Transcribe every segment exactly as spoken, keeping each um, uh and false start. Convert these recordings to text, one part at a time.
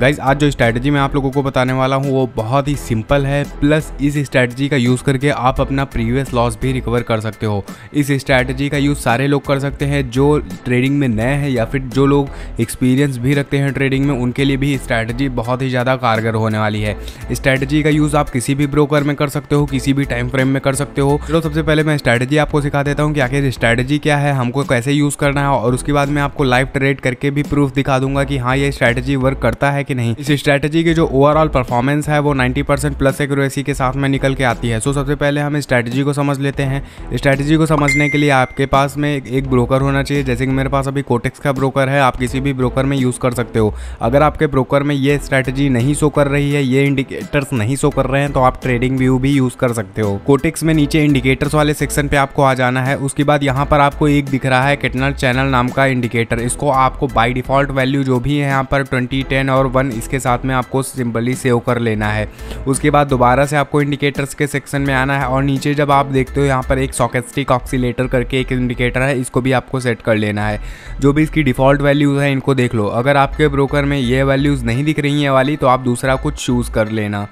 Guys आज जो strategy मैं आप लोगों को बताने वाला हूँ वो बहुत ही सिंपल है, प्लस इस स्ट्रैटेजी का यूज़ करके आप अपना प्रीवियस लॉस भी रिकवर कर सकते हो। इस स्ट्रैटेजी का यूज़ सारे लोग कर सकते हैं जो ट्रेडिंग में नए हैं या फिर जो लोग एक्सपीरियंस भी रखते हैं ट्रेडिंग में, उनके लिए भी स्ट्रैटेजी बहुत ही ज़्यादा कारगर होने वाली है। स्ट्रैटेजी का यूज़ आप किसी भी ब्रोकर में कर सकते हो, किसी भी टाइम फ्रेम में कर सकते हो। चलो सबसे पहले मैं स्ट्रैटेजी आपको सिखा देता हूँ कि आखिर स्ट्रैटेजी क्या है, हमको कैसे यूज़ करना है, और उसके बाद मैं आपको लाइव ट्रेड करके भी प्रूफ दिखा दूंगा कि हाँ ये स्ट्रैटेजी वर्क करता है कि नहीं। इस स्ट्रैटेजी की जो ओवरऑल परफॉर्मेंस है वो नब्बे परसेंट प्लस एक्यूरेसी के साथ में निकल के आती है। सो सबसे पहले हम स्ट्रैटेजी को समझ लेते हैं। स्ट्रैटेजी को समझने के लिए आपके पास में एक ब्रोकर होना चाहिए, जैसे कि मेरे पास अभी कोटेक्स का ब्रोकर है, आप किसी भी ब्रोकर में यूज़ कर सकते हो। अगर आपके ब्रोकर में ये स्ट्रैटेजी नहीं शो कर रही है, ये इंडिकेटर्स नहीं शो कर रहे हैं, तो आप ट्रेडिंग व्यू भी यूज़ कर सकते हो। कोटेक्स में नीचे इंडिकेटर्स वाले सेक्शन पर आपको आ जाना है। उसके बाद यहाँ पर आपको एक दिख रहा है केल्टनर चैनल नाम का इंडिकेटर, इसको आपको बाई डिफ़ॉल्ट वैल्यू जो भी है यहाँ पर ट्वेंटी, टेन और वन इसके साथ में आपको सिंपली सेव कर लेना है। उसके बाद दोबारा से आपको इंडिकेटर्स के सेक्शन में आना है और नीचे जब आप देखते हो यहाँ पर एक स्टॉकास्टिक ऑक्सीलेटर करके एक इंडिकेटर है, इसको भी आपको सेट कर लेना है। जो भी इसकी डिफ़ॉल्ट वैल्यूज़ हैं इनको देख लो, अगर आपके ब्रोकर में ये वैल्यूज़ नहीं दिख रही है वाली तो आप दूसरा कुछ चूज़ कर लेना।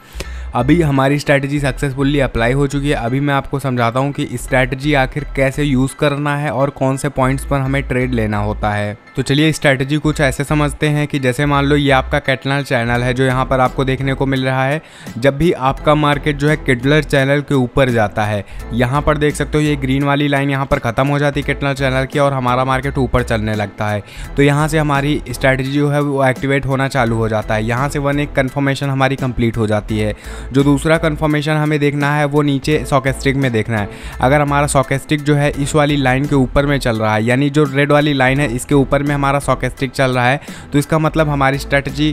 अभी हमारी स्ट्रैटेजी सक्सेसफुली अप्लाई हो चुकी है। अभी मैं आपको समझाता हूँ कि स्ट्रैटेजी आखिर कैसे यूज़ करना है और कौन से पॉइंट्स पर हमें ट्रेड लेना होता है। तो चलिए स्ट्रैटेजी कुछ ऐसे समझते हैं कि जैसे मान लो ये आपका केल्टनर चैनल है जो यहाँ पर आपको देखने को मिल रहा है। जब भी आपका मार्केट जो है केल्टनर चैनल के ऊपर जाता है, यहाँ पर देख सकते हो ये ग्रीन वाली लाइन यहाँ पर ख़त्म हो जाती है केल्टनर चैनल की और हमारा मार्केट ऊपर चलने लगता है, तो यहाँ से हमारी स्ट्रैटेजी जो है वो एक्टिवेट होना चालू हो जाता है। यहाँ से वन एक कन्फर्मेशन हमारी कंप्लीट हो जाती है। जो दूसरा कन्फर्मेशन हमें देखना है वो नीचे स्टॉकास्टिक में देखना है। अगर हमारा स्टॉकास्टिक जो है इस वाली लाइन के ऊपर में चल रहा है, यानी जो रेड वाली लाइन है इसके ऊपर में हमारा स्टॉकास्टिक चल रहा है, तो इसका मतलब हमारी स्ट्रैटेजी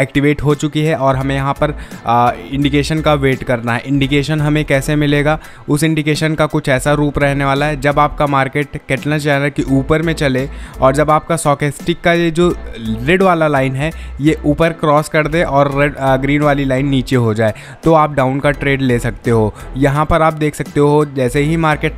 एक्टिवेट हो चुकी है और हमें यहाँ पर आ, इंडिकेशन का वेट करना है। इंडिकेशन हमें कैसे मिलेगा, उस इंडिकेशन का कुछ ऐसा रूप रहने वाला है जब आपका मार्केट केल्टनर चैनल के ऊपर में चले और जब आपका स्टॉकास्टिक का ये जो रेड वाला लाइन है ये ऊपर क्रॉस कर दे और रेड ग्रीन वाली लाइन नीचे हो जाए, तो आप डाउन का ट्रेड ले सकते हो। यहाँ पर आप देख सकते हो जैसे ही मार्केट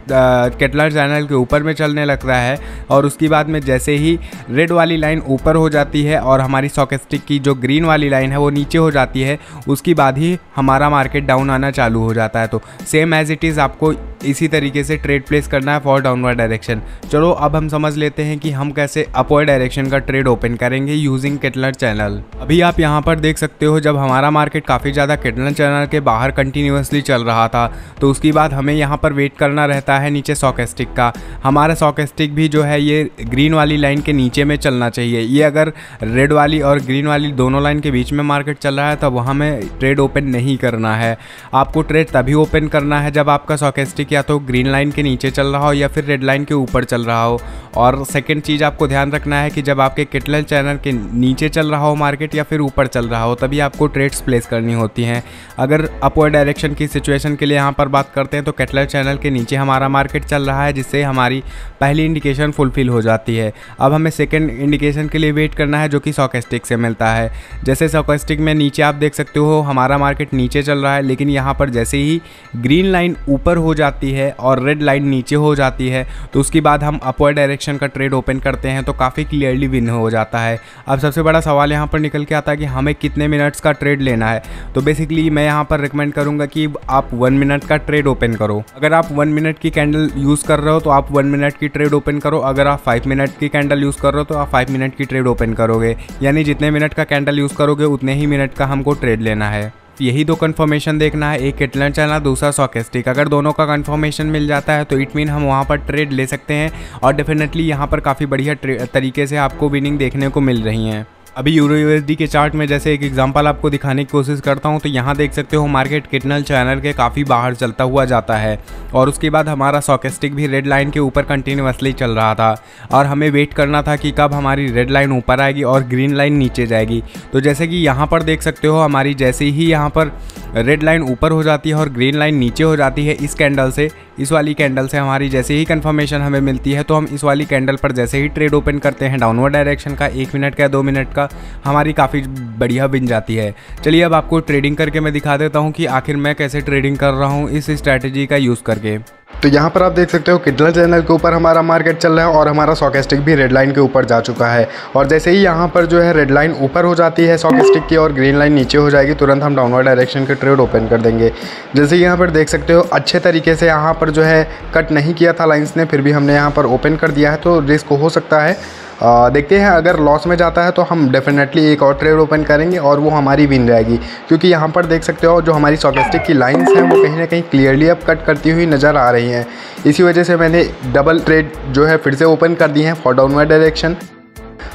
केल्टनर चैनल के ऊपर में चलने लगता है और उसके बाद में जैसे ही रेड वाली लाइन ऊपर हो जाती है और हमारी स्टॉकास्टिक की जो ग्रीन वाली लाइन है वो नीचे हो जाती है, उसके बाद ही हमारा मार्केट डाउन आना चालू हो जाता है। तो सेम एज इट इज़ आपको इसी तरीके से ट्रेड प्लेस करना है फॉर डाउनवर्ड डायरेक्शन। चलो अब हम समझ लेते हैं कि हम कैसे अपवर्ड डायरेक्शन का ट्रेड ओपन करेंगे यूजिंग केल्टनर चैनल। अभी आप यहाँ पर देख सकते हो जब हमारा मार्केट काफ़ी ज़्यादा केल्टनर चैनल के बाहर कंटिन्यूसली चल रहा था, तो उसके बाद हमें यहाँ पर वेट करना रहता है नीचे स्टॉकास्टिक का। हमारा स्टॉकास्टिक भी जो है ये ग्रीन वाली लाइन के नीचे में चलना चाहिए। ये अगर रेड वाली और ग्रीन वाली दोनों लाइन के बीच में मार्केट चल रहा है तब वहाँ में ट्रेड ओपन नहीं करना है। आपको ट्रेड तभी ओपन करना है जब आपका स्टॉकास्टिक या तो ग्रीन लाइन के नीचे चल रहा हो या फिर रेड लाइन के ऊपर चल रहा हो। और सेकंड चीज़ आपको ध्यान रखना है कि जब आपके केल्टनर चैनल के नीचे चल रहा हो मार्केट या फिर ऊपर चल रहा हो तभी आपको ट्रेड्स प्लेस करनी होती हैं। अगर अपवर्ड डायरेक्शन की सिचुएशन के लिए यहाँ पर बात करते हैं तो केल्टनर चैनल के नीचे हमारा मार्केट चल रहा है, जिससे हमारी पहली इंडिकेशन फुलफिल हो जाती है। अब हमें सेकेंड इंडिकेशन के लिए वेट करना है जो कि स्टॉकास्टिक से मिलता है। जैसे स्टॉकास्टिक में नीचे आप देख सकते हो हमारा मार्केट नीचे चल रहा है, लेकिन यहाँ पर जैसे ही ग्रीन लाइन ऊपर हो जाती है और रेड लाइन नीचे हो जाती है तो उसके बाद हम अपवर्ड डायरेक्शन का ट्रेड ओपन करते हैं तो काफ़ी क्लियरली विन हो जाता है। अब सबसे बड़ा सवाल यहाँ पर निकल के आता है कि हमें कितने मिनट्स का ट्रेड लेना है। तो बेसिकली मैं यहाँ पर रिकमेंड करूँगा कि आप वन मिनट का ट्रेड ओपन करो। अगर आप वन मिनट की कैंडल यूज़ कर रहे हो तो आप वन मिनट की ट्रेड ओपन करो। अगर आप फाइव मिनट की कैंडल यूज़ कर रहे हो तो आप फाइव मिनट की ट्रेड ओपन करोगे, यानी जितने मिनट का कैंडल यूज़ करोगे उतने ही मिनट का हमको ट्रेड लेना है। यही दो कन्फर्मेशन देखना है, एक केल्टनर चैनल दूसरा स्टॉकास्टिक। अगर दोनों का कन्फर्मेशन मिल जाता है तो इट मीन हम वहाँ पर ट्रेड ले सकते हैं और डेफिनेटली यहाँ पर काफ़ी बढ़िया तरीके से आपको विनिंग देखने को मिल रही हैं। अभी यूरो यूएसडी के चार्ट में जैसे एक एग्जांपल आपको दिखाने की कोशिश करता हूं, तो यहां देख सकते हो मार्केट केल्टनर चैनल के काफ़ी बाहर चलता हुआ जाता है और उसके बाद हमारा स्टॉकास्टिक भी रेड लाइन के ऊपर कंटिन्यूअसली चल रहा था और हमें वेट करना था कि कब हमारी रेड लाइन ऊपर आएगी और ग्रीन लाइन नीचे जाएगी। तो जैसे कि यहाँ पर देख सकते हो हमारी जैसे ही यहाँ पर रेड लाइन ऊपर हो जाती है और ग्रीन लाइन नीचे हो जाती है, इस कैंडल से इस वाली कैंडल से हमारी जैसे ही कन्फर्मेशन हमें मिलती है तो हम इस वाली कैंडल पर जैसे ही ट्रेड ओपन करते हैं डाउनवर्ड डायरेक्शन का, एक मिनट का दो मिनट का, हमारी काफ़ी बढ़िया बिन जाती है। चलिए अब आपको ट्रेडिंग करके मैं दिखा देता हूँ कि आखिर मैं कैसे ट्रेडिंग कर रहा हूँ इस स्ट्रैटेजी का यूज़ करके। तो यहाँ पर आप देख सकते हो किटनर चैनल के ऊपर हमारा मार्केट चल रहा है और हमारा स्टॉकैस्टिक भी रेड लाइन के ऊपर जा चुका है। और जैसे ही यहाँ पर जो है रेड लाइन ऊपर हो जाती है स्टॉकैस्टिक की और ग्रीन लाइन नीचे हो जाएगी, तुरंत हम डाउनवर्ड डायरेक्शन के ट्रेड ओपन कर देंगे। जैसे यहाँ पर देख सकते हो अच्छे तरीके से यहाँ पर जो है कट नहीं किया था लाइन्स ने, फिर भी हमने यहाँ पर ओपन कर दिया है, तो रिस्क हो सकता है। आ, देखते हैं, अगर लॉस में जाता है तो हम डेफिनेटली एक और ट्रेड ओपन करेंगे और वो हमारी विन रहेगी, क्योंकि यहाँ पर देख सकते हो जो हमारी स्टॉकैस्टिक की लाइंस हैं वो कहीं ना कहीं क्लियरली अब कट करती हुई नज़र आ रही हैं। इसी वजह से मैंने डबल ट्रेड जो है फिर से ओपन कर दी हैं फॉर डाउनवर्ड डायरेक्शन।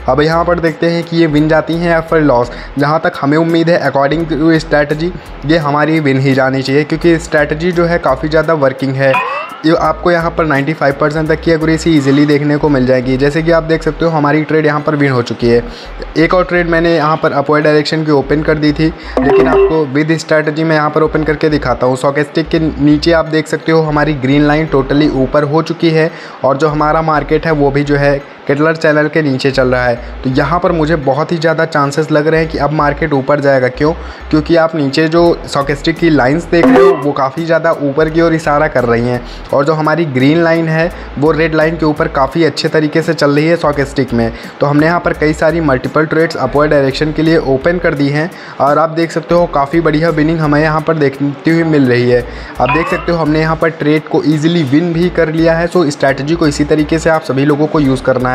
अब यहाँ पर देखते हैं कि ये विन जाती हैं या फिर लॉस। जहाँ तक हमें उम्मीद है अकॉर्डिंग टू स्ट्रैटेजी ये हमारी विन ही जानी चाहिए, क्योंकि स्ट्रैटेजी जो है काफ़ी ज़्यादा वर्किंग है। ये आपको यहाँ पर पचानवे परसेंट तक की एक्यूरेसी इजीली देखने को मिल जाएगी। जैसे कि आप देख सकते हो हमारी ट्रेड यहाँ पर विन हो चुकी है। एक और ट्रेड मैंने यहाँ पर अपवर्ड डायरेक्शन की ओपन कर दी थी, लेकिन आपको विद स्ट्रैटेजी मैं यहाँ पर ओपन करके दिखाता हूँ। स्टॉकैस्टिक के नीचे आप देख सकते हो हमारी ग्रीन लाइन टोटली ऊपर हो चुकी है और जो हमारा मार्केट है वो भी जो है केटलर चैनल के नीचे चल रहा है। तो यहाँ पर मुझे बहुत ही ज़्यादा चांसेस लग रहे हैं कि अब मार्केट ऊपर जाएगा। क्यों? क्योंकि आप नीचे जो स्टॉकैस्टिक की लाइंस देख रहे हो वो काफ़ी ज़्यादा ऊपर की ओर इशारा कर रही हैं और जो हमारी ग्रीन लाइन है वो रेड लाइन के ऊपर काफ़ी अच्छे तरीके से चल रही है स्टॉकैस्टिक में। तो हमने यहाँ पर कई सारी मल्टीपल ट्रेड्स अपवर्ड डायरेक्शन के लिए ओपन कर दी हैं और आप देख सकते हो काफ़ी बढ़िया विनिंग हमें यहाँ पर देखती हुई मिल रही है। आप देख सकते हो हमने यहाँ पर ट्रेड को ईजिली विन भी कर लिया है। सो स्ट्रैटेजी को इसी तरीके से आप सभी लोगों को यूज़ करना है।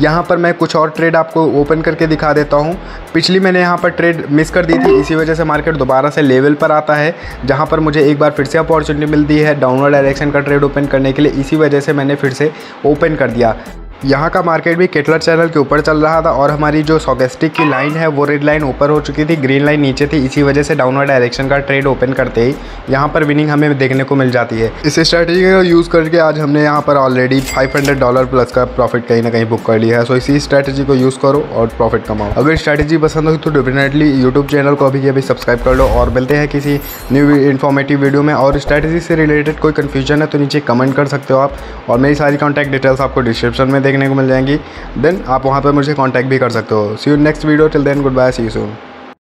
यहाँ पर मैं कुछ और ट्रेड आपको ओपन करके दिखा देता हूँ। पिछली मैंने यहाँ पर ट्रेड मिस कर दी थी, इसी वजह से मार्केट दोबारा से लेवल पर आता है, जहाँ पर मुझे एक बार फिर से अपॉर्चुनिटी मिलती है डाउनवर्ड डायरेक्शन का ट्रेड ओपन करने के लिए। इसी वजह से मैंने फिर से ओपन कर दिया। यहाँ का मार्केट भी केटलर चैनल के ऊपर चल रहा था और हमारी जो स्टॉकैस्टिक की लाइन है वो रेड लाइन ऊपर हो चुकी थी, ग्रीन लाइन नीचे थी। इसी वजह से डाउनवर्ड डायरेक्शन का ट्रेड ओपन करते ही यहाँ पर विनिंग हमें देखने को मिल जाती है। इस स्ट्रैटेजी का यूज़ करके आज हमने यहाँ पर ऑलरेडी पाँच सौ डॉलर प्लस का प्रॉफिट कहीं ना कहीं बुक कर लिया है। सो इसी स्ट्रैटेजी को यूज़ करो और प्रॉफिट कमाओ। अगर स्ट्रैटेजी पसंद हो तो डेफिनेटली यूट्यूब चैनल को अभी के अभी सब्सक्राइब कर लो और मिलते हैं किसी न्यू इन्फॉर्मेटिव वीडियो में। और स्ट्रैटेजी से रिलेटेड कोई कन्फ्यूजन है तो नीचे कमेंट कर सकते हो आप, और मेरी सारी कॉन्टैक्ट डिटेल्स आपको डिस्क्रिप्शन में देखने को मिल जाएंगी। देन आप वहाँ पर मुझे कांटेक्ट भी कर सकते हो। See you next video, till then good bye, see you soon.